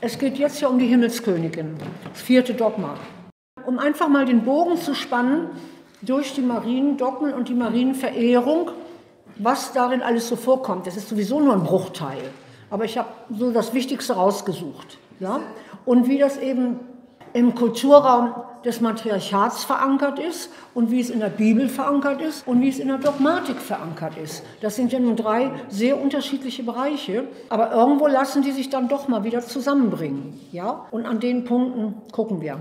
Es geht jetzt ja um die Himmelskönigin, das vierte Dogma. Um einfach mal den Bogen zu spannen durch die Mariendogmen und die Marienverehrung, was darin alles so vorkommt. Das ist sowieso nur ein Bruchteil, aber ich habe so das Wichtigste rausgesucht. Ja? Und wie das eben im Kulturraum des Matriarchats verankert ist und wie es in der Bibel verankert ist und wie es in der Dogmatik verankert ist. Das sind ja nun drei sehr unterschiedliche Bereiche, aber irgendwo lassen die sich dann doch mal wieder zusammenbringen. Ja? Und an den Punkten gucken wir.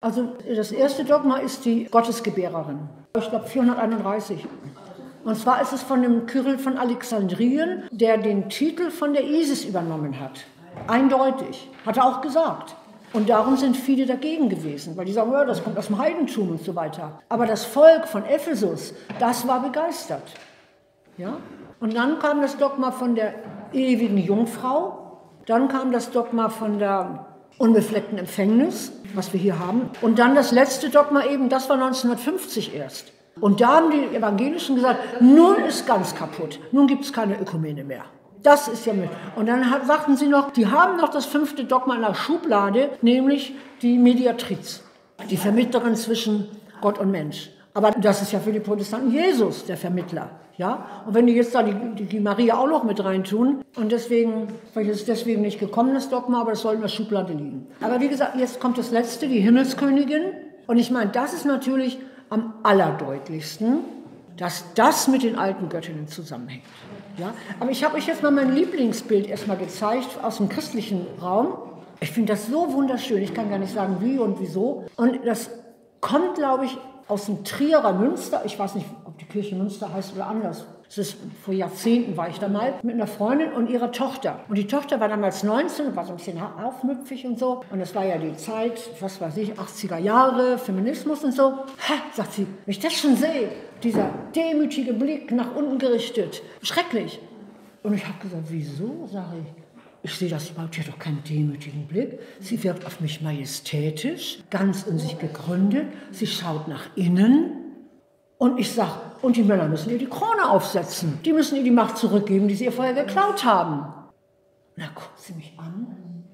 Also das erste Dogma ist die Gottesgebärerin, ich glaube 431. Und zwar ist es von dem Kyrill von Alexandrien, der den Titel von der ISIS übernommen hat. Eindeutig, hat er auch gesagt. Und darum sind viele dagegen gewesen, weil die sagen, ja, das kommt aus dem Heidentum und so weiter. Aber das Volk von Ephesus, das war begeistert. Ja? Und dann kam das Dogma von der ewigen Jungfrau, dann kam das Dogma von der unbefleckten Empfängnis, was wir hier haben. Und dann das letzte Dogma eben, das war 1950 erst. Und da haben die Evangelischen gesagt, nun ist ganz kaputt, nun gibt es keine Ökumene mehr. Das ist ja mit. Und dann sagten sie noch, die haben noch das fünfte Dogma in der Schublade, nämlich die Mediatriz, die Vermittlerin zwischen Gott und Mensch. Aber das ist ja für die Protestanten Jesus, der Vermittler. Ja? Und wenn die jetzt da die Maria auch noch mit reintun, und deswegen, vielleicht ist es deswegen nicht gekommen, das Dogma, aber es soll in der Schublade liegen. Aber wie gesagt, jetzt kommt das letzte, die Himmelskönigin. Und ich meine, das ist natürlich am allerdeutlichsten, dass das mit den alten Göttinnen zusammenhängt. Ja, aber ich habe euch jetzt mal mein Lieblingsbild erstmal gezeigt aus dem christlichen Raum. Ich finde das so wunderschön, ich kann gar nicht sagen wie und wieso. Und das kommt, glaube ich, aus dem Trierer Münster. Ich weiß nicht, ob die Kirche Münster heißt oder anders. Es ist, vor Jahrzehnten war ich da mal mit einer Freundin und ihrer Tochter. Und die Tochter war damals 19, war so ein bisschen aufmüpfig und so. Und das war ja die Zeit, was weiß ich, 80er Jahre, Feminismus und so. Ha, sagt sie, wenn ich das schon sehe. Dieser demütige Blick nach unten gerichtet. Schrecklich. Und ich habe gesagt, wieso, sage ich. Ich sehe das überhaupt, die hat doch keinen demütigen Blick. Sie wirkt auf mich majestätisch, ganz in sich gegründet. Sie schaut nach innen. Und ich sage, und die Männer müssen ihr die Krone aufsetzen. Die müssen ihr die Macht zurückgeben, die sie ihr vorher geklaut haben. Na, guckt sie mich an.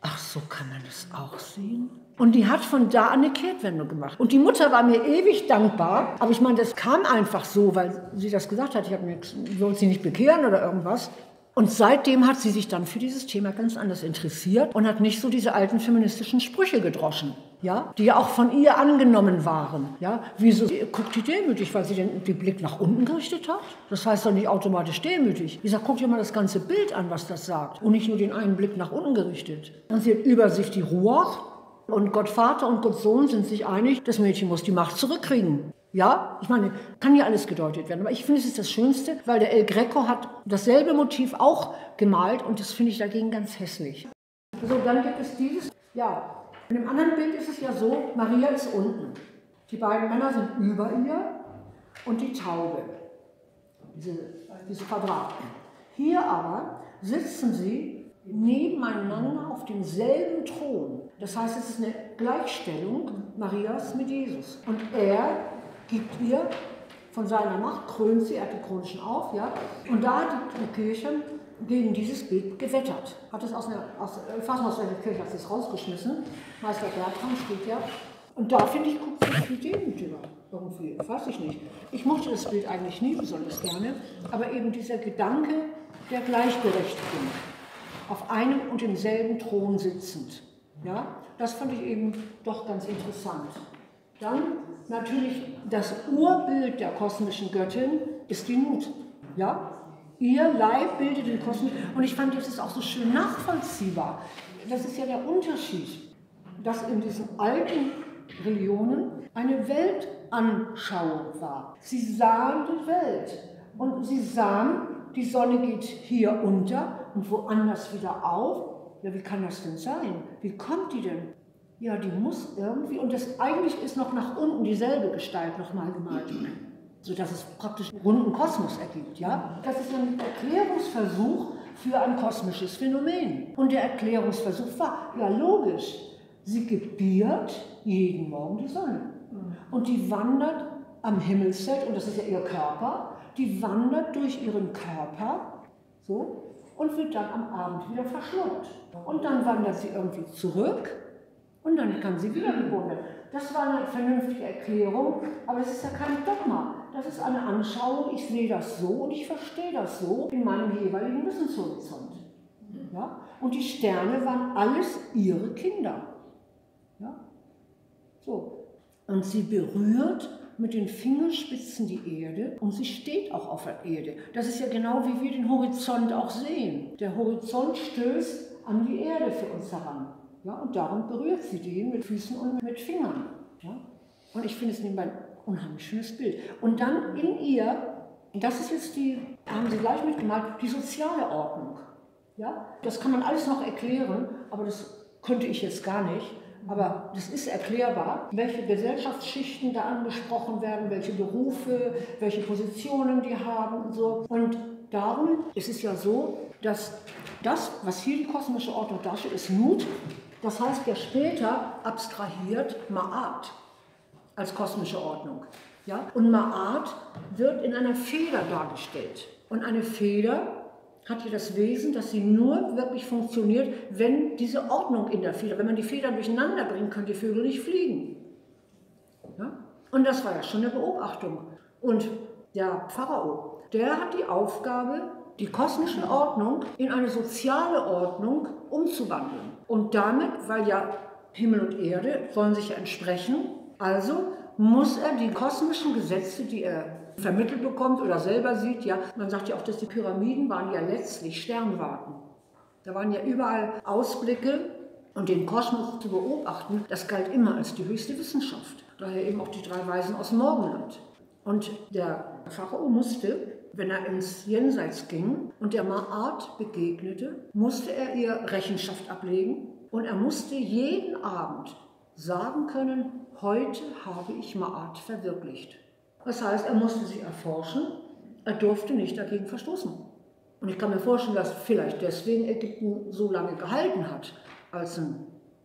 Ach, so kann man das auch sehen. Und die hat von da an eine Kehrtwendung gemacht. Und die Mutter war mir ewig dankbar. Aber ich meine, das kam einfach so, weil sie das gesagt hat. Ich habe mir soll sie nicht bekehren oder irgendwas. Und seitdem hat sie sich dann für dieses Thema ganz anders interessiert und hat nicht so diese alten feministischen Sprüche gedroschen, ja? Die ja auch von ihr angenommen waren. Ja? Wieso guckt die demütig, weil sie den Blick nach unten gerichtet hat? Das heißt doch nicht automatisch demütig. Ich sage, guck dir mal das ganze Bild an, was das sagt und nicht nur den einen Blick nach unten gerichtet. Und sie hat über sich die Ruach. Und Gott Vater und Gott Sohn sind sich einig, das Mädchen muss die Macht zurückkriegen. Ja, ich meine, kann ja alles gedeutet werden. Aber ich finde, es ist das Schönste, weil der El Greco hat dasselbe Motiv auch gemalt und das finde ich dagegen ganz hässlich. So, dann gibt es dieses. Ja, in dem anderen Bild ist es ja so, Maria ist unten. Die beiden Männer sind über ihr und die Taube, dieses Quadrat. Hier aber sitzen sie nebeneinander auf demselben Thron. Das heißt, es ist eine Gleichstellung Marias mit Jesus. Und er gibt ihr von seiner Macht, krönt sie, er hat die Krone schon auf, ja. Und da hat die Kirche gegen dieses Bild gewettert. Hat es aus der Kirche hat es rausgeschmissen. Meister Bertram steht ja. Und da finde ich, guckt sich viel demütiger irgendwie, weiß ich nicht. Ich mochte das Bild eigentlich nie besonders gerne, aber eben dieser Gedanke der Gleichberechtigung. Auf einem und demselben Thron sitzend. Ja, das fand ich eben doch ganz interessant. Dann natürlich das Urbild der kosmischen Göttin ist die Mut. Ja? Ihr Leib bildet den kosmischen. Und ich fand, das ist auch so schön nachvollziehbar. Das ist ja der Unterschied, dass in diesen alten Religionen eine Weltanschauung war. Sie sahen die Welt und sie sahen, die Sonne geht hier unter und woanders wieder auf. Ja, wie kann das denn sein? Wie kommt die denn? Ja, die muss irgendwie. Und das eigentlich ist noch nach unten dieselbe Gestalt nochmal gemalt, sodass es praktisch einen runden Kosmos ergibt. Ja? Das ist ein Erklärungsversuch für ein kosmisches Phänomen. Und der Erklärungsversuch war, ja logisch, sie gebiert jeden Morgen die Sonne. Und die wandert am Himmelszelt, und das ist ja ihr Körper, die wandert durch ihren Körper, so. und wird dann am Abend wieder verschluckt. Und dann wandert sie irgendwie zurück und dann kann sie wieder geboren werden. Das war eine vernünftige Erklärung, aber das ist ja kein Dogma. Das ist eine Anschauung, ich sehe das so und ich verstehe das so in meinem jeweiligen Wissenshorizont. Ja? Und die Sterne waren alles ihre Kinder. Ja? So. Und sie berührt mit den Fingerspitzen die Erde und sie steht auch auf der Erde. Das ist ja genau, wie wir den Horizont auch sehen. Der Horizont stößt an die Erde für uns heran. Ja? Und darum berührt sie den mit Füßen und mit Fingern. Ja? Und ich finde es nebenbei unheimlich schönes Bild. Und dann in ihr, das ist jetzt die, haben Sie gleich mitgemalt, die soziale Ordnung. Ja? Das kann man alles noch erklären, aber das könnte ich jetzt gar nicht. Aber das ist erklärbar, welche Gesellschaftsschichten da angesprochen werden, welche Berufe, welche Positionen die haben und so. Und darum ist es ja so, dass das, was hier die kosmische Ordnung darstellt, ist Mut. Das heißt ja später abstrahiert Ma'at als kosmische Ordnung. Ja? Und Ma'at wird in einer Feder dargestellt. Und eine Feder hat hier das Wesen, dass sie nur wirklich funktioniert, wenn diese Ordnung in der Feder, wenn man die Federn durcheinander bringt, können die Vögel nicht fliegen. Ja? Und das war ja schon eine Beobachtung. Und der Pharao, der hat die Aufgabe, die kosmische Ordnung in eine soziale Ordnung umzuwandeln. Und damit, weil ja Himmel und Erde sollen sich ja entsprechen, also muss er die kosmischen Gesetze, die er vermittelt bekommt oder selber sieht, ja, man sagt ja auch, dass die Pyramiden waren ja letztlich Sternwarten. Da waren ja überall Ausblicke und den Kosmos zu beobachten, das galt immer als die höchste Wissenschaft. Daher eben auch die drei Weisen aus Morgenland. Und der Pharao musste, wenn er ins Jenseits ging und der Ma'at begegnete, musste er ihr Rechenschaft ablegen und er musste jeden Abend sagen können, heute habe ich Ma'at verwirklicht. Das heißt, er musste sich erforschen, er durfte nicht dagegen verstoßen. Und ich kann mir vorstellen, dass vielleicht deswegen Ägypten so lange gehalten hat, als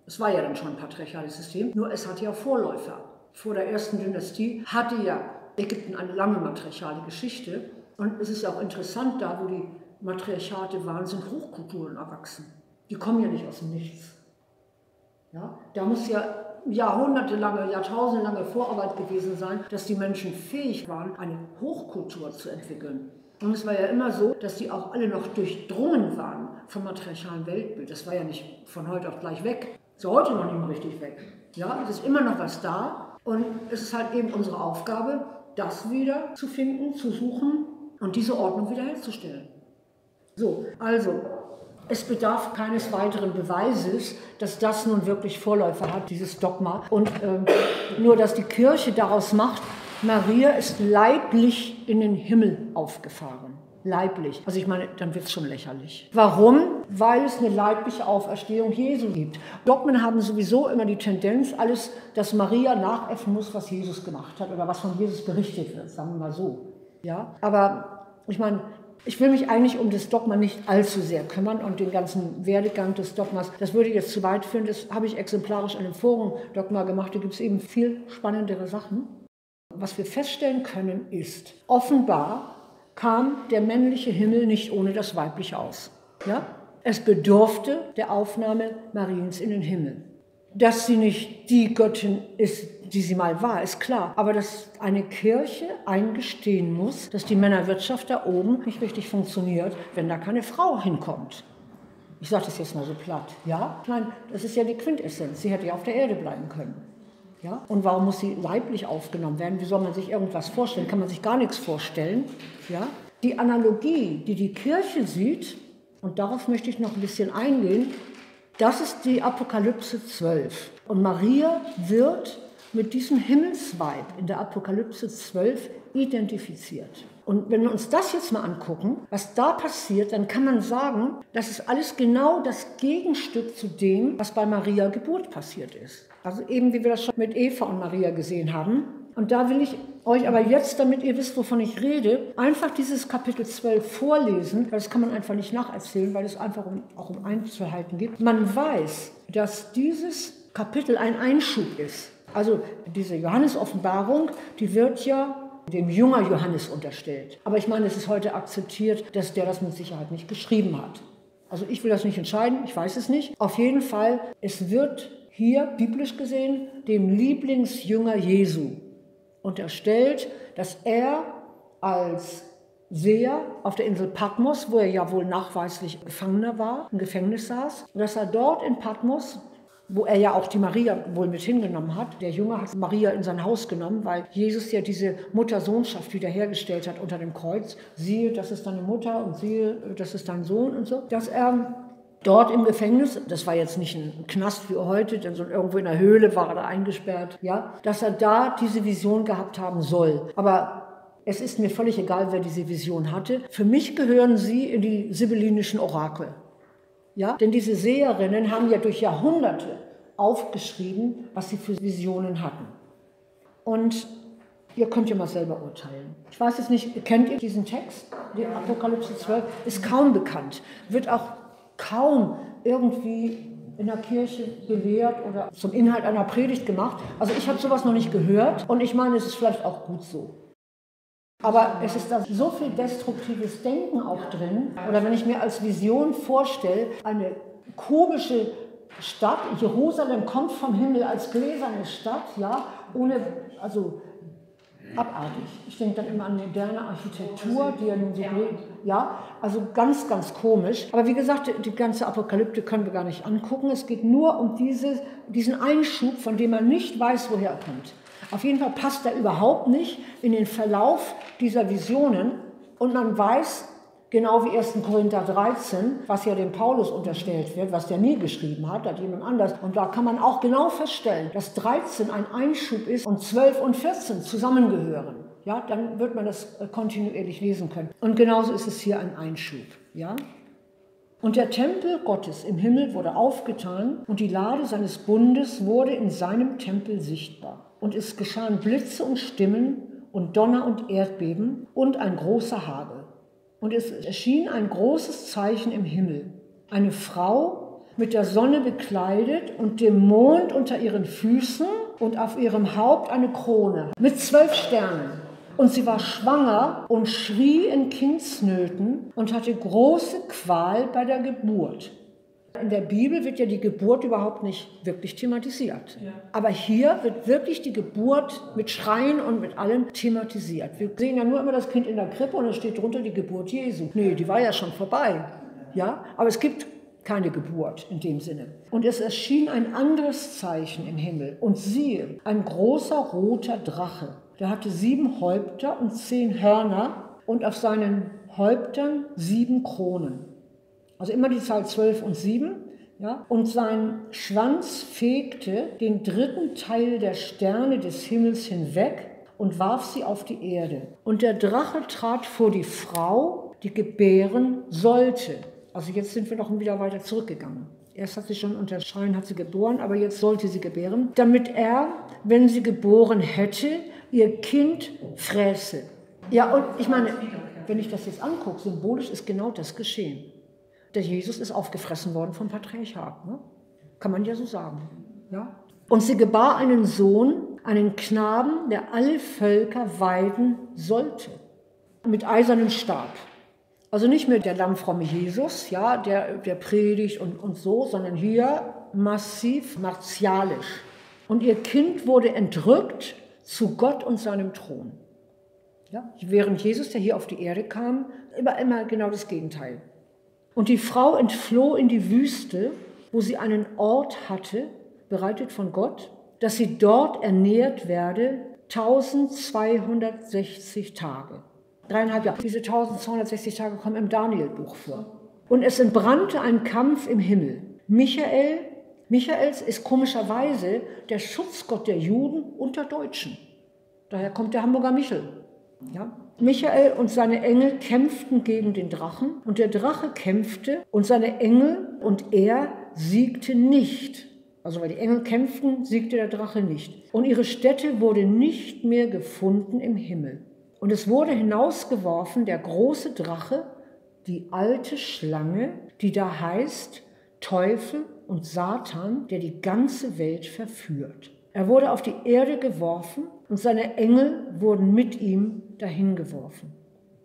es war ja dann schon ein patriarchales System, nur es hatte ja Vorläufer. Vor der ersten Dynastie hatte ja Ägypten eine lange matriarchale Geschichte. Und es ist ja auch interessant, da wo die Matriarchate waren, sind Hochkulturen erwachsen. Die kommen ja nicht aus dem Nichts. Ja? Da muss ja jahrhundertelange, jahrtausendelange Vorarbeit gewesen sein, dass die Menschen fähig waren, eine Hochkultur zu entwickeln. Und es war ja immer so, dass die auch alle noch durchdrungen waren vom matriarchalen Weltbild. Das war ja nicht von heute auf gleich weg. Ist ja heute noch nicht mal richtig weg. Ja, es ist immer noch was da und es ist halt eben unsere Aufgabe, das wieder zu finden, zu suchen und diese Ordnung wieder herzustellen. So, also es bedarf keines weiteren Beweises, dass das nun wirklich Vorläufer hat, dieses Dogma. Und nur, dass die Kirche daraus macht, Maria ist leiblich in den Himmel aufgefahren. Leiblich. Also ich meine, dann wird es schon lächerlich. Warum? Weil es eine leibliche Auferstehung Jesu gibt. Dogmen haben sowieso immer die Tendenz, alles, dass Maria nachäffen muss, was Jesus gemacht hat oder was von Jesus berichtet wird, sagen wir mal so. Ja? Aber ich meine, ich will mich eigentlich um das Dogma nicht allzu sehr kümmern und den ganzen Werdegang des Dogmas. Das würde jetzt zu weit führen, das habe ich exemplarisch an dem Forum Dogma gemacht. Da gibt es eben viel spannendere Sachen. Was wir feststellen können ist, offenbar kam der männliche Himmel nicht ohne das Weibliche aus. Ja? Es bedurfte der Aufnahme Mariens in den Himmel. Dass sie nicht die Göttin ist, die sie mal war, ist klar. Aber dass eine Kirche eingestehen muss, dass die Männerwirtschaft da oben nicht richtig funktioniert, wenn da keine Frau hinkommt. Ich sage das jetzt mal so platt. Ja? Nein, das ist ja die Quintessenz. Sie hätte ja auf der Erde bleiben können. Ja? Und warum muss sie leiblich aufgenommen werden? Wie soll man sich irgendwas vorstellen? Kann man sich gar nichts vorstellen. Ja? Die Analogie, die die Kirche sieht, und darauf möchte ich noch ein bisschen eingehen, das ist die Apokalypse 12. Und Maria wird mit diesem Himmelsweib in der Apokalypse 12 identifiziert. Und wenn wir uns das jetzt mal angucken, was da passiert, dann kann man sagen, das ist alles genau das Gegenstück zu dem, was bei Maria Geburt passiert ist. Also eben, wie wir das schon mit Eva und Maria gesehen haben. Und da will ich euch aber jetzt, damit ihr wisst, wovon ich rede, einfach dieses Kapitel 12 vorlesen. Das kann man einfach nicht nacherzählen, weil es einfach auch um Einzelheiten geht. Man weiß, dass dieses Kapitel ein Einschub ist. Also diese Johannes-Offenbarung, die wird ja dem Jünger Johannes unterstellt. Aber ich meine, es ist heute akzeptiert, dass der das mit Sicherheit nicht geschrieben hat. Also ich will das nicht entscheiden, ich weiß es nicht. Auf jeden Fall, es wird hier biblisch gesehen dem Lieblingsjünger Jesu unterstellt, dass er als Seher auf der Insel Patmos, wo er ja wohl nachweislich Gefangener war, im Gefängnis saß, dass er dort in Patmos, wo er ja auch die Maria wohl mit hingenommen hat. Der Junge hat Maria in sein Haus genommen, weil Jesus ja diese Mutter-Sohnschaft wiederhergestellt hat unter dem Kreuz. Siehe, das ist deine Mutter und siehe, das ist dein Sohn und so. Dass er dort im Gefängnis, das war jetzt nicht ein Knast wie heute, denn so irgendwo in der Höhle war er da eingesperrt, ja, dass er da diese Vision gehabt haben soll. Aber es ist mir völlig egal, wer diese Vision hatte. Für mich gehören sie in die sibyllinischen Orakel. Ja? Denn diese Seherinnen haben ja durch Jahrhunderte aufgeschrieben, was sie für Visionen hatten. Und ihr könnt ja mal selber urteilen. Ich weiß jetzt nicht, kennt ihr diesen Text? Die Apokalypse 12 ist kaum bekannt, wird auch kaum irgendwie in der Kirche gelehrt oder zum Inhalt einer Predigt gemacht. Also ich habe sowas noch nicht gehört und ich meine, es ist vielleicht auch gut so. Aber es ist da so viel destruktives Denken auch drin. Oder wenn ich mir als Vision vorstelle, eine komische Stadt, Jerusalem kommt vom Himmel als gläserne Stadt, ja, ohne, also abartig. Ich denke dann immer an moderne Architektur, die ja nun so, ja, also ganz, ganz komisch. Aber wie gesagt, die ganze Apokalypse können wir gar nicht angucken. Es geht nur um diesen Einschub, von dem man nicht weiß, woher er kommt. Auf jeden Fall passt er überhaupt nicht in den Verlauf dieser Visionen und man weiß, genau wie 1. Korinther 13, was ja dem Paulus unterstellt wird, was der nie geschrieben hat, hat jemand anders. Und da kann man auch genau feststellen, dass 13 ein Einschub ist und 12 und 14 zusammengehören. Ja, dann wird man das kontinuierlich lesen können. Und genauso ist es hier ein Einschub. Ja? Und der Tempel Gottes im Himmel wurde aufgetan und die Lade seines Bundes wurde in seinem Tempel sichtbar. Und es geschahen Blitze und Stimmen und Donner und Erdbeben und ein großer Hagel. Und es erschien ein großes Zeichen im Himmel. Eine Frau mit der Sonne bekleidet und dem Mond unter ihren Füßen und auf ihrem Haupt eine Krone mit 12 Sternen. Und sie war schwanger und schrie in Kindsnöten und hatte große Qual bei der Geburt. In der Bibel wird ja die Geburt überhaupt nicht wirklich thematisiert. Ja. Aber hier wird wirklich die Geburt mit Schreien und mit allem thematisiert. Wir sehen ja nur immer das Kind in der Krippe und da steht drunter die Geburt Jesu. Nee, die war ja schon vorbei. Ja? Aber es gibt keine Geburt in dem Sinne. Und es erschien ein anderes Zeichen im Himmel. Und siehe, ein großer roter Drache. Der hatte 7 Häupter und 10 Hörner und auf seinen Häuptern 7 Kronen. Also immer die Zahl 12 und 7. Ja? Und sein Schwanz fegte den dritten Teil der Sterne des Himmels hinweg und warf sie auf die Erde. Und der Drache trat vor die Frau, die gebären sollte. Also jetzt sind wir noch wieder weiter zurückgegangen. Erst hat sie schon unter Schreien hat sie geboren, aber jetzt sollte sie gebären. Damit er, wenn sie geboren hätte, ihr Kind fräße. Ja, und ich meine, wenn ich das jetzt angucke, symbolisch ist genau das geschehen. Der Jesus ist aufgefressen worden vom Patriarchat, ne? Kann man ja so sagen. Ja? Und sie gebar einen Sohn, einen Knaben, der alle Völker weiden sollte, mit eisernem Stab. Also nicht mehr der lammfromme Jesus, ja, der predigt und so, sondern hier massiv martialisch. Und ihr Kind wurde entrückt zu Gott und seinem Thron. Ja? Während Jesus, der hier auf die Erde kam, immer genau das Gegenteil. Und die Frau entfloh in die Wüste, wo sie einen Ort hatte, bereitet von Gott, dass sie dort ernährt werde, 1260 Tage. 3,5 Jahre. Diese 1260 Tage kommen im Danielbuch vor. Und es entbrannte ein Kampf im Himmel. Michael ist komischerweise der Schutzgott der Juden und der Deutschen. Daher kommt der Hamburger Michel. Ja? Michael und seine Engel kämpften gegen den Drachen und der Drache kämpfte und seine Engel und er siegte nicht. Also weil die Engel kämpften, siegte der Drache nicht. Und ihre Stätte wurde nicht mehr gefunden im Himmel. Und es wurde hinausgeworfen der große Drache, die alte Schlange, die da heißt Teufel und Satan, der die ganze Welt verführt. Er wurde auf die Erde geworfen und seine Engel wurden mit ihm dahin geworfen.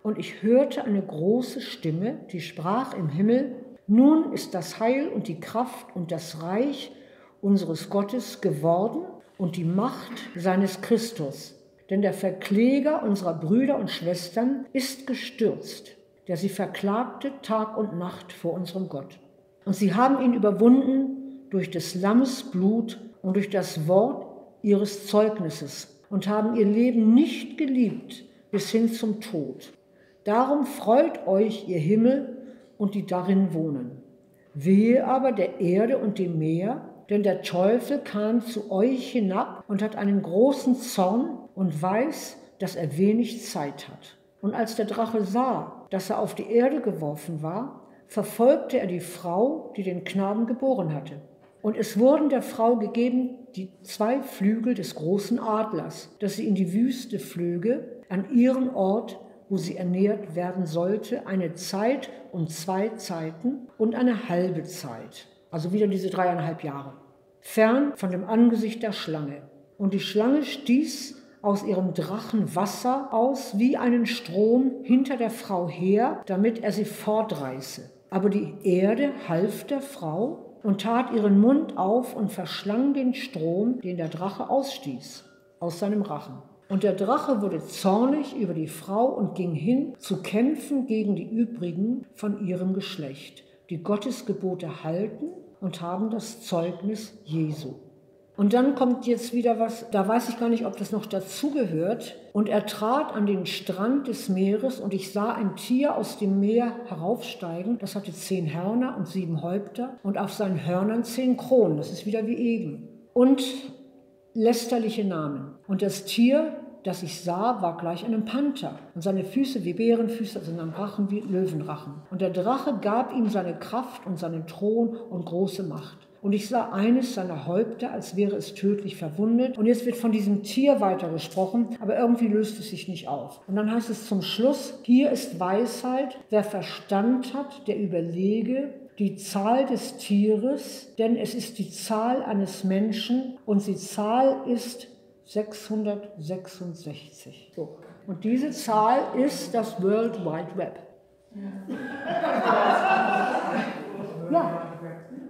Und ich hörte eine große Stimme, die sprach im Himmel: Nun ist das Heil und die Kraft und das Reich unseres Gottes geworden und die Macht seines Christus. Denn der Verkläger unserer Brüder und Schwestern ist gestürzt, der sie verklagte Tag und Nacht vor unserem Gott. Und sie haben ihn überwunden durch des Lammes Blut und durch das Wort ihres Zeugnisses und haben ihr Leben nicht geliebt bis hin zum Tod. Darum freut euch, ihr Himmel und die darin wohnen. Wehe aber der Erde und dem Meer, denn der Teufel kam zu euch hinab und hat einen großen Zorn und weiß, dass er wenig Zeit hat. Und als der Drache sah, dass er auf die Erde geworfen war, verfolgte er die Frau, die den Knaben geboren hatte. Und es wurden der Frau gegeben die zwei Flügel des großen Adlers, dass sie in die Wüste flöge, an ihren Ort, wo sie ernährt werden sollte, eine Zeit und zwei Zeiten und eine halbe Zeit. Also wieder diese 3,5 Jahre. Fern von dem Angesicht der Schlange. Und die Schlange stieß aus ihrem Drachen Wasser aus wie einen Strom hinter der Frau her, damit er sie fortreiße. Aber die Erde half der Frau und tat ihren Mund auf und verschlang den Strom, den der Drache ausstieß, aus seinem Rachen. Und der Drache wurde zornig über die Frau und ging hin, zu kämpfen gegen die übrigen von ihrem Geschlecht, die Gottes Gebote halten und haben das Zeugnis Jesu. Und dann kommt jetzt wieder was, da weiß ich gar nicht, ob das noch dazugehört. Und er trat an den Strand des Meeres und ich sah ein Tier aus dem Meer heraufsteigen. Das hatte 10 Hörner und 7 Häupter und auf seinen Hörnern 10 Kronen. Das ist wieder wie eben. Und lästerliche Namen. Und das Tier, das ich sah, war gleich einem Panther. Und seine Füße wie Bärenfüße, also seinem Rachen wie Löwenrachen. Und der Drache gab ihm seine Kraft und seinen Thron und große Macht. Und ich sah eines seiner Häupter, als wäre es tödlich verwundet. Und jetzt wird von diesem Tier weiter gesprochen, aber irgendwie löst es sich nicht auf. Und dann heißt es zum Schluss: Hier ist Weisheit, wer Verstand hat, der überlege die Zahl des Tieres, denn es ist die Zahl eines Menschen und die Zahl ist 666. So. Und diese Zahl ist das World Wide Web. Ja.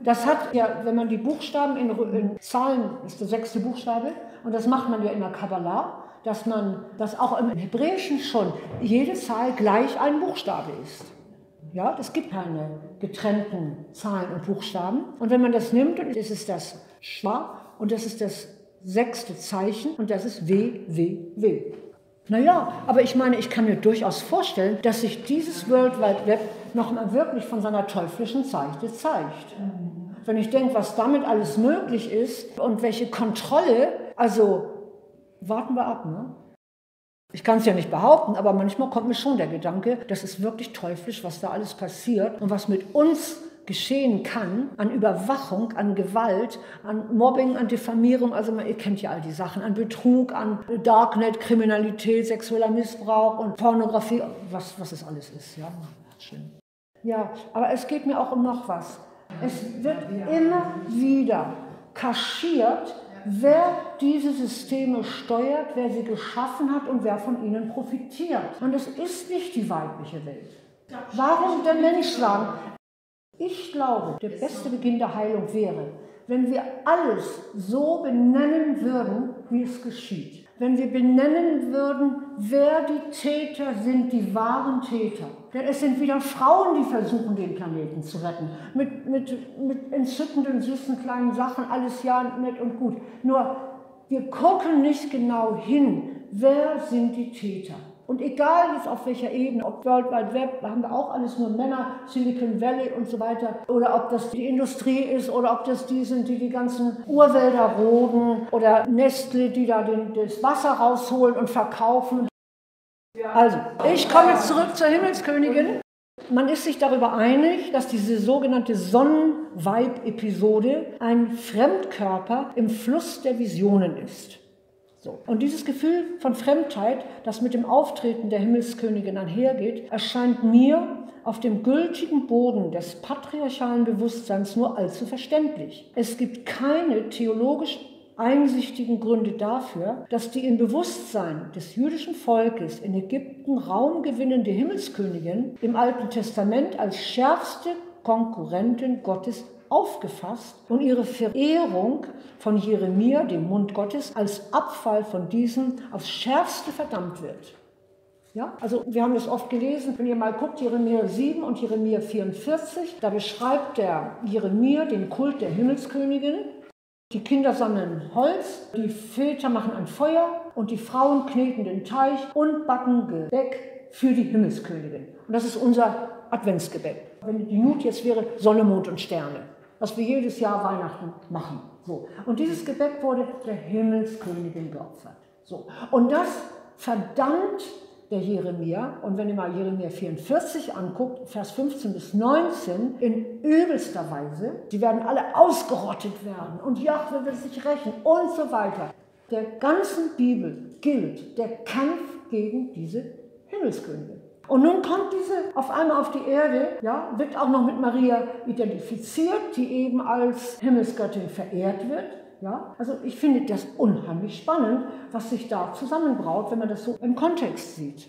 Das hat ja, wenn man die Buchstaben in Zahlen, ist der 6. Buchstabe, und das macht man ja in der Kabbalah, dass man, dass auch im Hebräischen schon jede Zahl gleich ein Buchstabe ist. Ja, es gibt keine getrennten Zahlen und Buchstaben. Und wenn man das nimmt, und das ist das Schwa und das ist das 6. Zeichen und das ist WWW. Naja, aber ich meine, ich kann mir durchaus vorstellen, dass sich dieses World Wide Web nochmal wirklich von seiner teuflischen Seite zeigt. Wenn ich denke, was damit alles möglich ist und welche Kontrolle, also warten wir ab, ne? Ich kann es ja nicht behaupten, aber manchmal kommt mir schon der Gedanke, das ist wirklich teuflisch, was da alles passiert und was mit uns geschehen kann, an Überwachung, an Gewalt, an Mobbing, an Diffamierung, also ihr kennt ja all die Sachen, an Betrug, an Darknet, Kriminalität, sexueller Missbrauch und Pornografie, was es alles ist, ja, schlimm. Ja, aber es geht mir auch um noch was. Es wird immer wieder kaschiert, wer diese Systeme steuert, wer sie geschaffen hat und wer von ihnen profitiert. Und es ist nicht die weibliche Welt. Warum der Mensch sagen? Ich glaube, der beste Beginn der Heilung wäre, wenn wir alles so benennen würden, wie es geschieht. Wenn wir benennen würden, wer die Täter sind, die wahren Täter. Denn es sind wieder Frauen, die versuchen, den Planeten zu retten. Mit entzückenden, süßen, kleinen Sachen, alles ja nett und gut. Nur, wir gucken nicht genau hin, wer sind die Täter. Und egal jetzt auf welcher Ebene, ob World Wide Web, da haben wir auch alles nur Männer, Silicon Valley und so weiter, oder ob das die Industrie ist, oder ob das die sind, die ganzen Urwälder roden, oder Nestle, die da das Wasser rausholen und verkaufen. Also, ich komme jetzt zurück zur Himmelskönigin. Man ist sich darüber einig, dass diese sogenannte Sonnenweib-Episode ein Fremdkörper im Fluss der Visionen ist. So. Und dieses Gefühl von Fremdheit, das mit dem Auftreten der Himmelskönigin einhergeht, erscheint mir auf dem gültigen Boden des patriarchalen Bewusstseins nur allzu verständlich. Es gibt keine theologisch einsichtigen Gründe dafür, dass die im Bewusstsein des jüdischen Volkes in Ägypten Raum gewinnende Himmelskönigin im Alten Testament als schärfste Konkurrentin Gottes aufgefasst und ihre Verehrung von Jeremia, dem Mund Gottes, als Abfall von diesem aufs Schärfste verdammt wird. Ja? Also wir haben das oft gelesen, wenn ihr mal guckt, Jeremia 7 und Jeremia 44, da beschreibt der Jeremia den Kult der Himmelskönigin. Die Kinder sammeln Holz, die Väter machen ein Feuer und die Frauen kneten den Teich und backen Gebäck für die Himmelskönigin. Und das ist unser Adventsgebäck. Wenn die Mut jetzt wäre, Sonne, Mond und Sterne, was wir jedes Jahr Weihnachten machen. So. Und dieses Gebäck wurde der Himmelskönigin geopfert. So. Und das verdammt der Jeremia, und wenn ihr mal Jeremia 44 anguckt, Vers 15 bis 19, in übelster Weise, die werden alle ausgerottet werden und Jahwe wird sich rächen und so weiter. Der ganzen Bibel gilt der Kampf gegen diese Himmelskönigin. Und nun kommt diese auf einmal auf die Erde, ja, wird auch noch mit Maria identifiziert, die eben als Himmelsgöttin verehrt wird. Ja, also ich finde das unheimlich spannend, was sich da zusammenbraut, wenn man das so im Kontext sieht.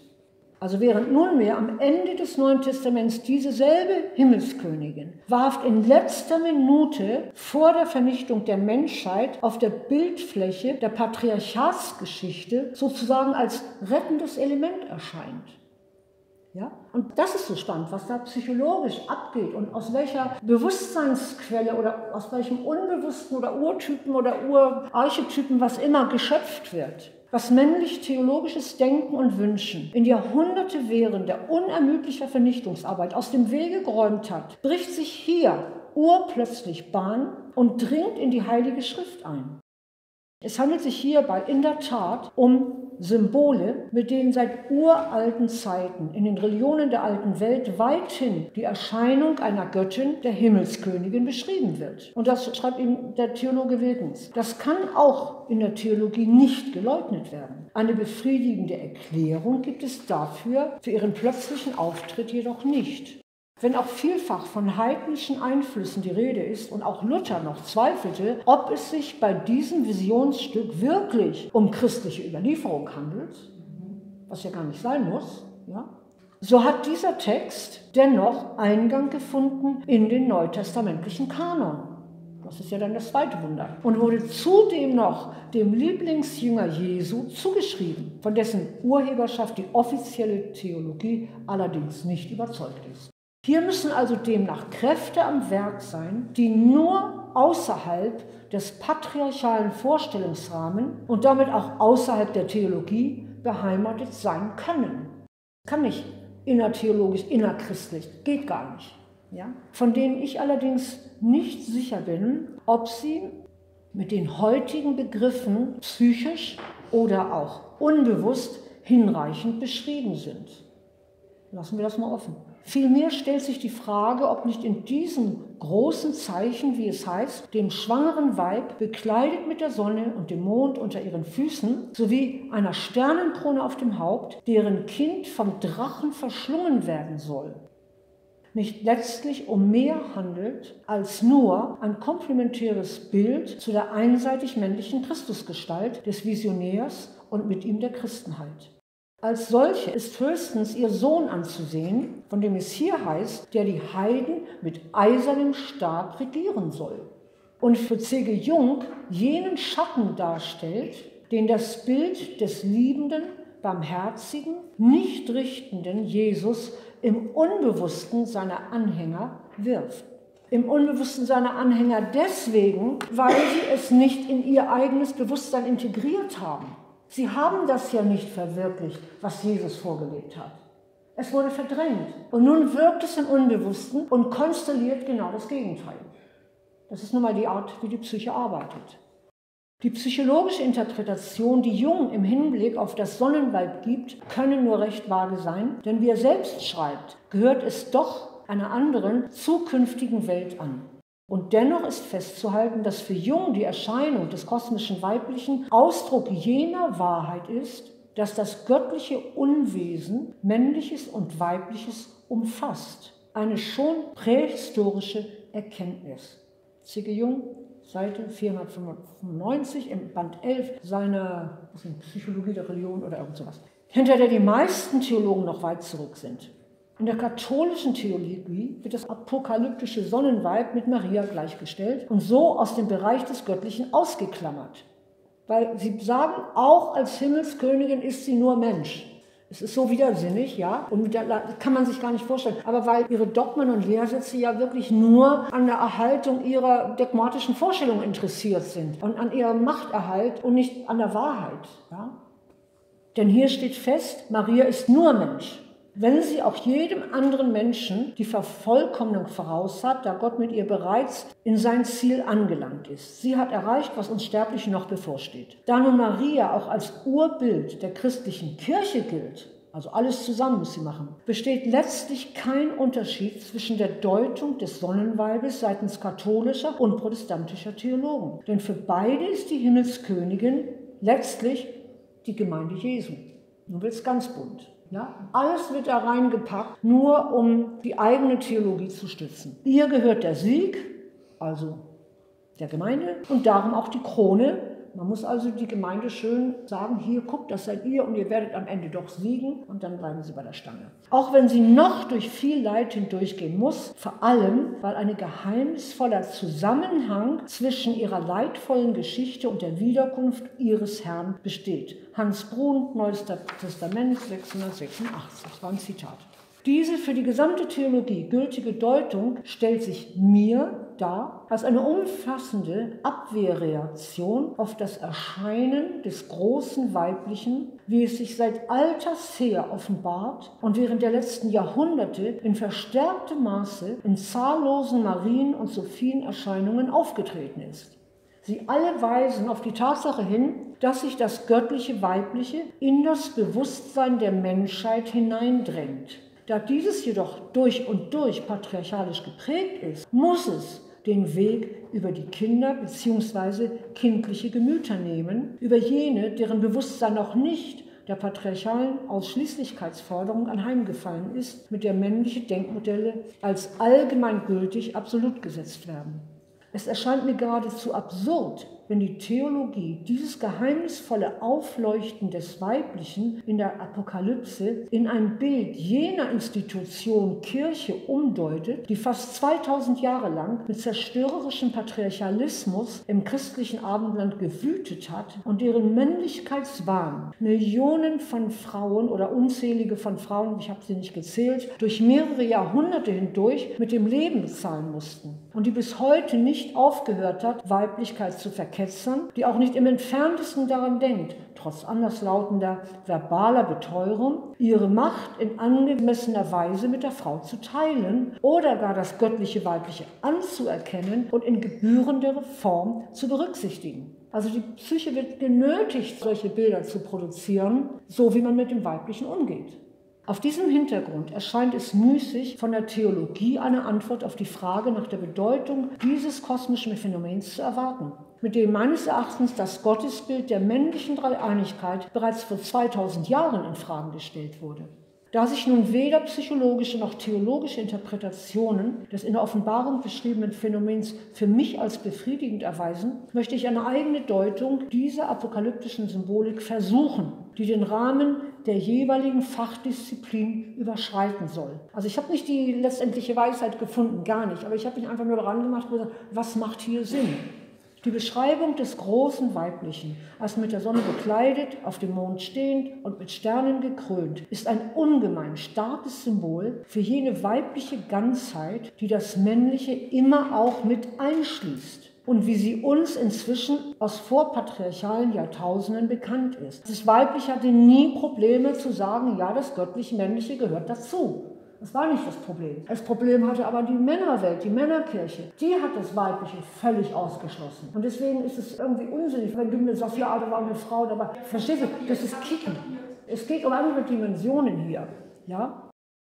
Also während nunmehr am Ende des Neuen Testaments dieselbe Himmelskönigin wahrhaft in letzter Minute vor der Vernichtung der Menschheit auf der Bildfläche der Patriarchatsgeschichte sozusagen als rettendes Element erscheint. Ja? Und das ist so spannend, was da psychologisch abgeht und aus welcher Bewusstseinsquelle oder aus welchem Unbewussten oder Urtypen oder Urarchetypen, was immer, geschöpft wird. Was männlich-theologisches Denken und Wünschen in Jahrhunderte währender unermüdlicher Vernichtungsarbeit aus dem Wege geräumt hat, bricht sich hier urplötzlich Bahn und dringt in die Heilige Schrift ein. Es handelt sich hierbei in der Tat um Symbole, mit denen seit uralten Zeiten in den Religionen der alten Welt weithin die Erscheinung einer Göttin, der Himmelskönigin, beschrieben wird. Und das schreibt eben der Theologe Wilkins. Das kann auch in der Theologie nicht geleugnet werden. Eine befriedigende Erklärung gibt es dafür, für ihren plötzlichen Auftritt jedoch nicht. Wenn auch vielfach von heidnischen Einflüssen die Rede ist und auch Luther noch zweifelte, ob es sich bei diesem Visionsstück wirklich um christliche Überlieferung handelt, was ja gar nicht sein muss, ja, so hat dieser Text dennoch Eingang gefunden in den neutestamentlichen Kanon. Das ist ja dann das zweite Wunder. Und wurde zudem noch dem Lieblingsjünger Jesu zugeschrieben, von dessen Urheberschaft die offizielle Theologie allerdings nicht überzeugt ist. Hier müssen also demnach Kräfte am Werk sein, die nur außerhalb des patriarchalen Vorstellungsrahmens und damit auch außerhalb der Theologie beheimatet sein können. Kann nicht innertheologisch, innerchristlich, geht gar nicht. Ja? Von denen ich allerdings nicht sicher bin, ob sie mit den heutigen Begriffen psychisch oder auch unbewusst hinreichend beschrieben sind. Lassen wir das mal offen. Vielmehr stellt sich die Frage, ob nicht in diesem großen Zeichen, wie es heißt, dem schwangeren Weib, bekleidet mit der Sonne und dem Mond unter ihren Füßen, sowie einer Sternenkrone auf dem Haupt, deren Kind vom Drachen verschlungen werden soll, nicht letztlich um mehr handelt als nur ein komplementäres Bild zu der einseitig männlichen Christusgestalt des Visionärs und mit ihm der Christenheit. Als solche ist höchstens ihr Sohn anzusehen, von dem es hier heißt, der die Heiden mit eisernem Stab regieren soll und für C.G. Jung jenen Schatten darstellt, den das Bild des liebenden, barmherzigen, nicht richtenden Jesus im Unbewussten seiner Anhänger wirft. Im Unbewussten seiner Anhänger deswegen, weil sie es nicht in ihr eigenes Bewusstsein integriert haben. Sie haben das ja nicht verwirklicht, was Jesus vorgelebt hat. Es wurde verdrängt. Und nun wirkt es im Unbewussten und konstelliert genau das Gegenteil. Das ist nun mal die Art, wie die Psyche arbeitet. Die psychologische Interpretation, die Jung im Hinblick auf das Sonnenweib gibt, können nur recht vage sein, denn wie er selbst schreibt, gehört es doch einer anderen, zukünftigen Welt an. Und dennoch ist festzuhalten, dass für Jung die Erscheinung des kosmischen Weiblichen Ausdruck jener Wahrheit ist, dass das göttliche Unwesen Männliches und Weibliches umfasst. Eine schon prähistorische Erkenntnis. C.G. Jung, Seite 495 im Band 11 seiner Psychologie der Religion oder irgend sowas, hinter der die meisten Theologen noch weit zurück sind. In der katholischen Theologie wird das apokalyptische Sonnenweib mit Maria gleichgestellt und so aus dem Bereich des Göttlichen ausgeklammert. Weil sie sagen, auch als Himmelskönigin ist sie nur Mensch. Es ist so widersinnig, ja, und das kann man sich gar nicht vorstellen. Aber weil ihre Dogmen und Lehrsätze ja wirklich nur an der Erhaltung ihrer dogmatischen Vorstellung interessiert sind und an ihrem Machterhalt und nicht an der Wahrheit. Ja. Denn hier steht fest, Maria ist nur Mensch. Wenn sie auch jedem anderen Menschen die Vervollkommnung voraus hat, da Gott mit ihr bereits in sein Ziel angelangt ist. Sie hat erreicht, was uns Sterblichen noch bevorsteht. Da nun Maria auch als Urbild der christlichen Kirche gilt, also alles zusammen muss sie machen, besteht letztlich kein Unterschied zwischen der Deutung des Sonnenweibes seitens katholischer und protestantischer Theologen. Denn für beide ist die Himmelskönigin letztlich die Gemeinde Jesu. Nun wird es ganz bunt. Ja, alles wird da reingepackt, nur um die eigene Theologie zu stützen. Ihr gehört der Sieg, also der Gemeinde, und darum auch die Krone. Man muss also die Gemeinde schön sagen, hier, guckt, das seid ihr und ihr werdet am Ende doch siegen und dann bleiben sie bei der Stange. Auch wenn sie noch durch viel Leid hindurchgehen muss, vor allem, weil ein geheimnisvoller Zusammenhang zwischen ihrer leidvollen Geschichte und der Wiederkunft ihres Herrn besteht. Hans Brun, Neues Testament, 686, das war ein Zitat. Diese für die gesamte Theologie gültige Deutung stellt sich mir dar als eine umfassende Abwehrreaktion auf das Erscheinen des großen Weiblichen, wie es sich seit alters her offenbart und während der letzten Jahrhunderte in verstärktem Maße in zahllosen Marien- und Sophienerscheinungen aufgetreten ist. Sie alle weisen auf die Tatsache hin, dass sich das göttliche Weibliche in das Bewusstsein der Menschheit hineindrängt. Da dieses jedoch durch und durch patriarchalisch geprägt ist, muss es den Weg über die Kinder bzw. kindliche Gemüter nehmen, über jene, deren Bewusstsein noch nicht der patriarchalen Ausschließlichkeitsforderung anheimgefallen ist, mit der männliche Denkmodelle als allgemeingültig absolut gesetzt werden. Es erscheint mir geradezu absurd, wenn die Theologie dieses geheimnisvolle Aufleuchten des Weiblichen in der Apokalypse in ein Bild jener Institution Kirche umdeutet, die fast 2000 Jahre lang mit zerstörerischem Patriarchalismus im christlichen Abendland gewütet hat und deren Männlichkeitswahn Millionen von Frauen oder unzählige von Frauen, ich habe sie nicht gezählt, durch mehrere Jahrhunderte hindurch mit dem Leben bezahlen mussten und die bis heute nicht aufgehört hat, Weiblichkeit zu verkehren. Die auch nicht im Entferntesten daran denkt, trotz anderslautender verbaler Beteuerung, ihre Macht in angemessener Weise mit der Frau zu teilen oder gar das göttliche Weibliche anzuerkennen und in gebührender Form zu berücksichtigen. Also die Psyche wird genötigt, solche Bilder zu produzieren, so wie man mit dem Weiblichen umgeht. Auf diesem Hintergrund erscheint es müßig, von der Theologie eine Antwort auf die Frage nach der Bedeutung dieses kosmischen Phänomens zu erwarten, mit dem meines Erachtens das Gottesbild der männlichen Dreieinigkeit bereits vor 2000 Jahren infrage gestellt wurde. Da sich nun weder psychologische noch theologische Interpretationen des in der Offenbarung beschriebenen Phänomens für mich als befriedigend erweisen, möchte ich eine eigene Deutung dieser apokalyptischen Symbolik versuchen, die den Rahmen der jeweiligen Fachdisziplin überschreiten soll. Also ich habe nicht die letztendliche Weisheit gefunden, gar nicht, aber ich habe mich einfach nur daran gemacht und gesagt, was macht hier Sinn? Die Beschreibung des großen Weiblichen, als mit der Sonne bekleidet, auf dem Mond stehend und mit Sternen gekrönt, ist ein ungemein starkes Symbol für jene weibliche Ganzheit, die das Männliche immer auch mit einschließt und wie sie uns inzwischen aus vorpatriarchalen Jahrtausenden bekannt ist. Das Weibliche hatte nie Probleme zu sagen, ja, das göttlich-männliche gehört dazu. Das war nicht das Problem. Das Problem hatte aber die Männerwelt, die Männerkirche. Die hat das Weibliche völlig ausgeschlossen. Und deswegen ist es irgendwie unsinnig, wenn du eine Sophia Adler war, eine Frau dabei. Verstehst du? Das ist Kicken. Es geht um andere Dimensionen hier. Ja?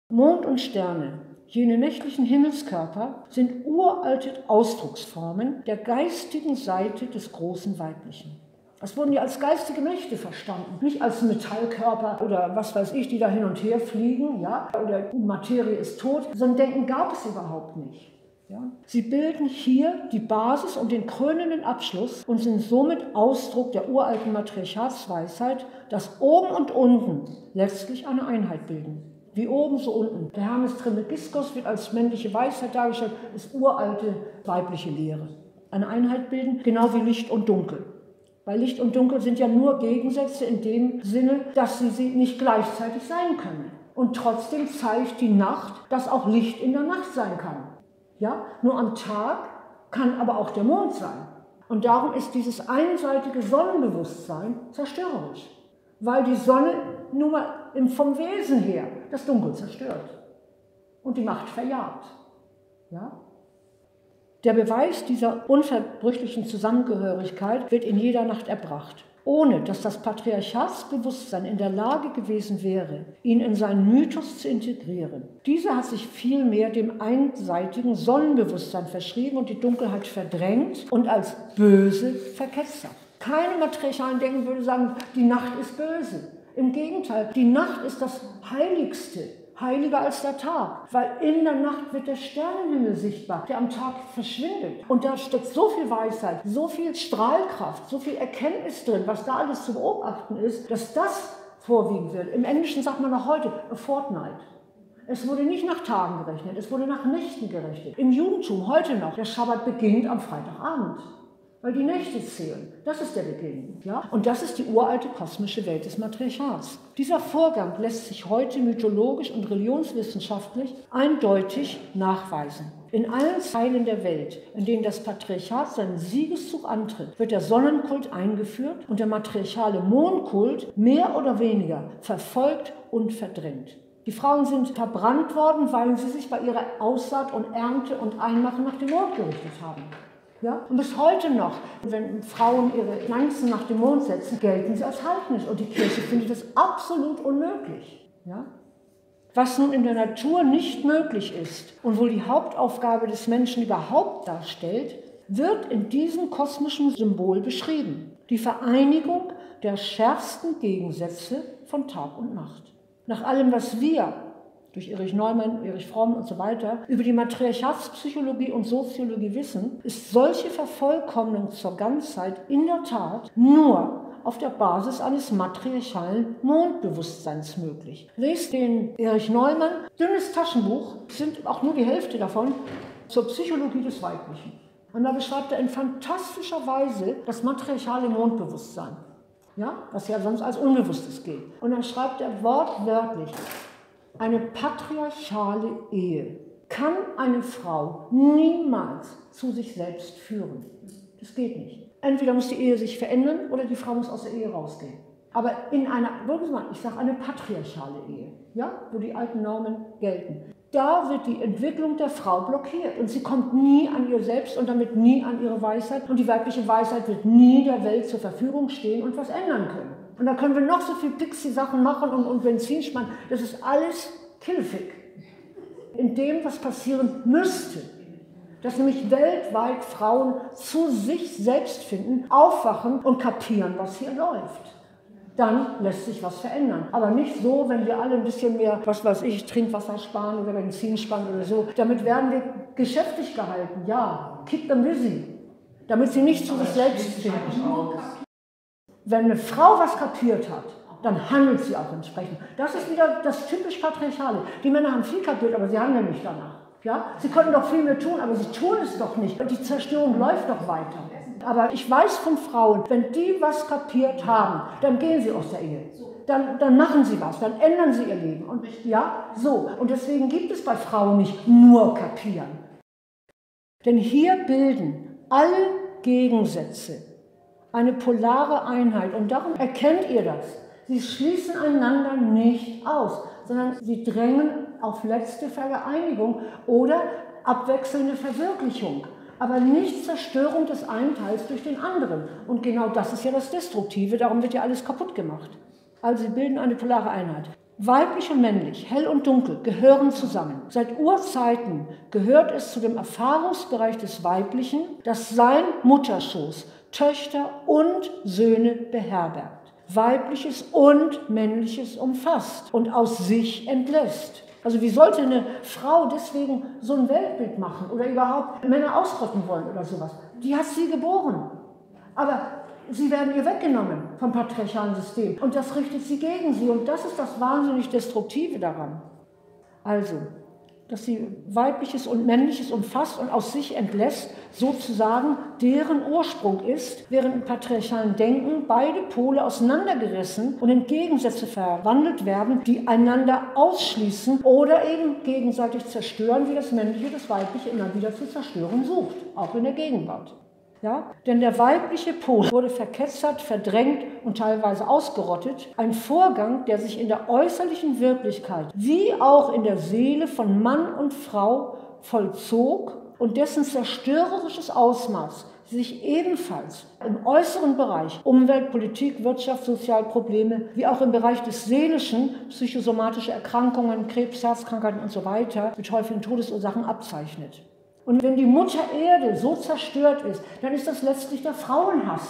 Mond und Sterne, jene nächtlichen Himmelskörper, sind uralte Ausdrucksformen der geistigen Seite des großen Weiblichen. Das wurden ja als geistige Mächte verstanden, nicht als Metallkörper oder was weiß ich, die da hin und her fliegen, ja, oder Materie ist tot. So ein Denken gab es überhaupt nicht. Ja. Sie bilden hier die Basis und den krönenden Abschluss und sind somit Ausdruck der uralten Matriarchatsweisheit, dass oben und unten letztlich eine Einheit bilden. Wie oben, so unten. Der Hermes Trismegistos wird als männliche Weisheit dargestellt, ist uralte weibliche Lehre. Eine Einheit bilden, genau wie Licht und Dunkel. Weil Licht und Dunkel sind ja nur Gegensätze in dem Sinne, dass sie nicht gleichzeitig sein können. Und trotzdem zeigt die Nacht, dass auch Licht in der Nacht sein kann. Ja? Nur am Tag kann aber auch der Mond sein. Und darum ist dieses einseitige Sonnenbewusstsein zerstörerisch. Weil die Sonne nur mal vom Wesen her das Dunkel zerstört und die Macht verjagt. Ja? Der Beweis dieser unverbrüchlichen Zusammengehörigkeit wird in jeder Nacht erbracht, ohne dass das Patriarchatsbewusstsein in der Lage gewesen wäre, ihn in seinen Mythos zu integrieren. Dieser hat sich vielmehr dem einseitigen Sonnenbewusstsein verschrieben und die Dunkelheit verdrängt und als böse verketzert. Keine matriarchalen Denken würde sagen, die Nacht ist böse. Im Gegenteil, die Nacht ist das Heiligste, heiliger als der Tag, weil in der Nacht wird der Sternenhimmel sichtbar, der am Tag verschwindet. Und da steckt so viel Weisheit, so viel Strahlkraft, so viel Erkenntnis drin, was da alles zu beobachten ist, dass das vorwiegend wird. Im Englischen sagt man noch heute, a fortnight. Es wurde nicht nach Tagen gerechnet, es wurde nach Nächten gerechnet. Im Judentum heute noch, der Schabbat beginnt am Freitagabend. Weil die Nächte zählen. Das ist der Beginn. Ja? Und das ist die uralte kosmische Welt des Matriarchats. Dieser Vorgang lässt sich heute mythologisch und religionswissenschaftlich eindeutig nachweisen. In allen Teilen der Welt, in denen das Patriarchat seinen Siegeszug antritt, wird der Sonnenkult eingeführt und der matriarchale Mondkult mehr oder weniger verfolgt und verdrängt. Die Frauen sind verbrannt worden, weil sie sich bei ihrer Aussaat und Ernte und Einmachen nach dem Mond gerichtet haben. Ja? Und bis heute noch, wenn Frauen ihre Pflanzen nach dem Mond setzen, gelten sie als heidnisch. Und die Kirche findet das absolut unmöglich. Ja? Was nun in der Natur nicht möglich ist und wohl die Hauptaufgabe des Menschen überhaupt darstellt, wird in diesem kosmischen Symbol beschrieben. Die Vereinigung der schärfsten Gegensätze von Tag und Nacht. Nach allem, was wir durch Erich Neumann, Erich Fromm und so weiter, über die Matriarchatspsychologie und Soziologie wissen, ist solche Vervollkommnung zur Ganzheit in der Tat nur auf der Basis eines matriarchalen Mondbewusstseins möglich. Lest den Erich Neumann, dünnes Taschenbuch, sind auch nur die Hälfte davon, zur Psychologie des Weiblichen. Und da beschreibt er in fantastischer Weise das matriarchale Mondbewusstsein, ja? Was ja sonst als Unbewusstes geht. Und dann schreibt er wortwörtlich: Eine patriarchale Ehe kann eine Frau niemals zu sich selbst führen. Das geht nicht. Entweder muss die Ehe sich verändern oder die Frau muss aus der Ehe rausgehen. Aber in einer, ich sage eine patriarchale Ehe, ja, wo die alten Normen gelten, da wird die Entwicklung der Frau blockiert und sie kommt nie an ihr Selbst und damit nie an ihre Weisheit. Und die weibliche Weisheit wird nie der Welt zur Verfügung stehen und was ändern können. Und da können wir noch so viel Pixie-Sachen machen und Benzin sparen. Das ist alles Killfick. In dem, was passieren müsste, dass nämlich weltweit Frauen zu sich selbst finden, aufwachen und kapieren, was hier läuft. Dann lässt sich was verändern. Aber nicht so, wenn wir alle ein bisschen mehr, was weiß ich, Trinkwasser sparen oder Benzin sparen oder so. Damit werden wir geschäftlich gehalten. Ja, keep them busy. Damit sie nicht zu sich selbst finden. Wenn eine Frau was kapiert hat, dann handelt sie auch entsprechend. Das ist wieder das typisch Patriarchale. Die Männer haben viel kapiert, aber sie handeln nicht danach. Ja? Sie können doch viel mehr tun, aber sie tun es doch nicht. Und die Zerstörung läuft doch weiter. Aber ich weiß von Frauen, wenn die was kapiert haben, dann gehen sie aus der Ehe. Dann machen sie was, dann ändern sie ihr Leben. Und, ja, so. Und deswegen gibt es bei Frauen nicht nur kapieren. Denn hier bilden alle Gegensätze eine polare Einheit. Und darum erkennt ihr das. Sie schließen einander nicht aus, sondern sie drängen auf letzte Vereinigung oder abwechselnde Verwirklichung. Aber nicht Zerstörung des einen Teils durch den anderen. Und genau das ist ja das Destruktive, darum wird ja alles kaputt gemacht. Also sie bilden eine polare Einheit. Weiblich und männlich, hell und dunkel, gehören zusammen. Seit Urzeiten gehört es zu dem Erfahrungsbereich des Weiblichen, dass sein Mutterschoß Töchter und Söhne beherbergt, Weibliches und Männliches umfasst und aus sich entlässt. Also wie sollte eine Frau deswegen so ein Weltbild machen oder überhaupt Männer ausrotten wollen oder sowas? Die hat sie geboren, aber sie werden ihr weggenommen vom patriarchalen System und das richtet sie gegen sie und das ist das wahnsinnig Destruktive daran. Also, dass sie Weibliches und Männliches umfasst und aus sich entlässt, sozusagen deren Ursprung ist, während im patriarchalen Denken beide Pole auseinandergerissen und in Gegensätze verwandelt werden, die einander ausschließen oder eben gegenseitig zerstören, wie das Männliche das Weibliche immer wieder zu zerstören sucht, auch in der Gegenwart. Ja? Denn der weibliche Pol wurde verketzert, verdrängt und teilweise ausgerottet. Ein Vorgang, der sich in der äußerlichen Wirklichkeit wie auch in der Seele von Mann und Frau vollzog und dessen zerstörerisches Ausmaß sich ebenfalls im äußeren Bereich Umwelt, Politik, Wirtschaft, Sozialprobleme, wie auch im Bereich des Seelischen, psychosomatische Erkrankungen, Krebs, Herzkrankheiten und so weiter, mit häufigen Todesursachen abzeichnet. Und wenn die Mutter Erde so zerstört ist, dann ist das letztlich der Frauenhass,